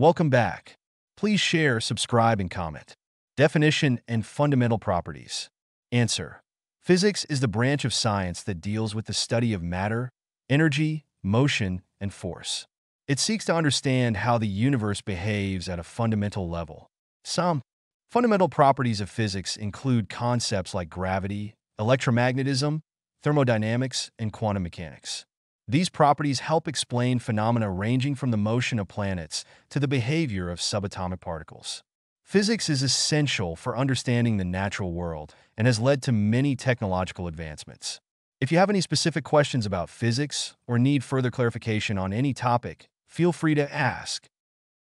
Welcome back. Please share, subscribe, and comment. Definition and fundamental properties. Answer. Physics is the branch of science that deals with the study of matter, energy, motion, and force. It seeks to understand how the universe behaves at a fundamental level. Some fundamental properties of physics include concepts like gravity, electromagnetism, thermodynamics, and quantum mechanics. These properties help explain phenomena ranging from the motion of planets to the behavior of subatomic particles. Physics is essential for understanding the natural world and has led to many technological advancements. If you have any specific questions about physics or need further clarification on any topic, feel free to ask.